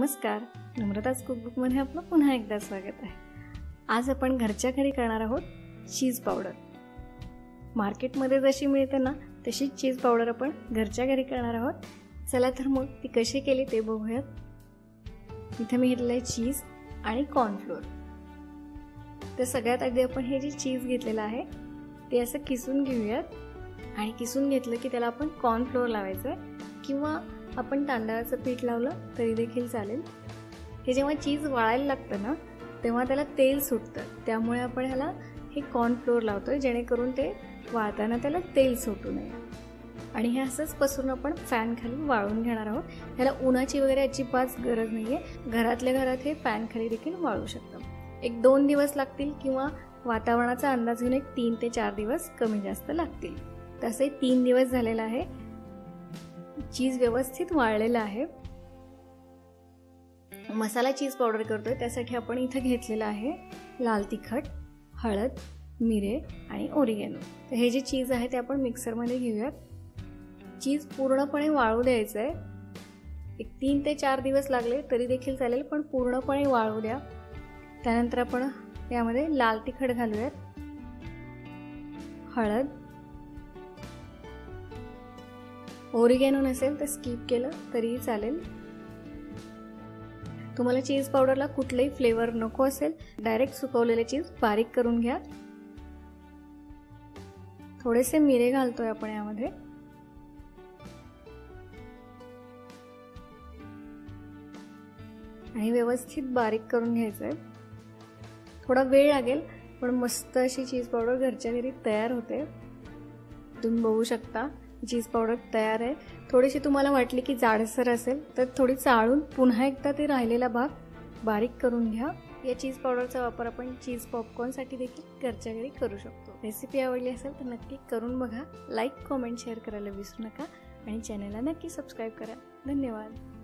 नमस्कार, नम्रताज कुकबुकमध्ये आपलं पुन्हा एकदा स्वागत आहे। आज आपण घरच्या घरी करणार आहोत चीज पावडर। मार्केटमध्ये जशी मिळते ना तशीच चीज पावडर आपण घरच्या घरी करणार आहोत। चला तर मग ती कशी केली ते बघूयात। इथे मी घेतले आहे चीज आणि कॉर्नफ्लोअर। तर सगळ्यात आधी आपण हे जे चीज घेतलेलं आहे ते असं किसून घेऊयात आणि किसून घेतलं की त्याला आपण कॉर्नफ्लोअर लावायचं किंवा आपण तांदळाचं पीठ लावलं तरी देखील चालेल। हे जेव्हा चीज वाळायला लागतं ना तेव्हा त्याला तेल सुटतं, त्यामुळे आपण ह्याला हे कॉर्नफ्लोअर लावतोय जेणेकरून ते वाळताना त्याला तेल सुटू नये। आणि हे असंच पसरून आपण फॅन खाली वाळून घेणार आहोत। ह्याला उन्हाची वगैरे अजिबात गरज नाहीये, घरातल्या घरात हे फॅन खाली देखील वाळू शकतं। एक दोन दिवस लागतील किंवा वातावरणाचा अंदाज घेऊन एक 3 ते 4 दिवस कमी जास्त लागतील। तसे 3 दिवस झालेला आहे, चीज व्यवस्थित वाळलेला आहे। मसाला चीज पावडर करतोय त्यासाठी आपण इथे घेतलेला आहे लाल तिखट, हळद, मिरे आणि ओरिगॅनो। तर हे जे चीज आहे ते आपण मिक्सर मध्ये घेऊयात। चीज पूर्णपणे वाळू द्यायचं आहे। एक 3 ते 4 दिवस लागले तरी देखील चालेल, पण पूर्णपणे वाळू द्या। त्यानंतर आपण यामध्ये लाल तिखट घालूयात, हळद, ओरिगॅनो नसेल तर स्किप केलं तरीही चालेल। तुम्हाला चीज पावडरला कुठलेही फ्लेवर नको असेल डायरेक्ट सुकवलेले चीज बारीक करून घ्या। थोडेसे मिरे घालतोय आपण यामध्ये। आणि व्यवस्थित बारीक करून घ्यायचंय, थोडा वेळ लागेल पण मस्त अशी चीज पावडर घरच्या घरी तयार होते। तुम्ही बघू शकता चीज पावडर तयार आहे। थोडीशी तुम्हाला वाटली की जाडसर असेल तर थोडी चाळून पुन्हा एकदा ते राहिलेला भाग बारीक करून घ्या। या चीज पावडरचा वापर आपण चीज पॉपकॉर्नसाठी देखील घरच्या घरी करू शकतो। रेसिपी आवडली असेल तर नक्की करून बघा। लाईक, कॉमेंट, शेअर करायला विसरू नका आणि चॅनलला नक्की सबस्क्राईब करा। धन्यवाद।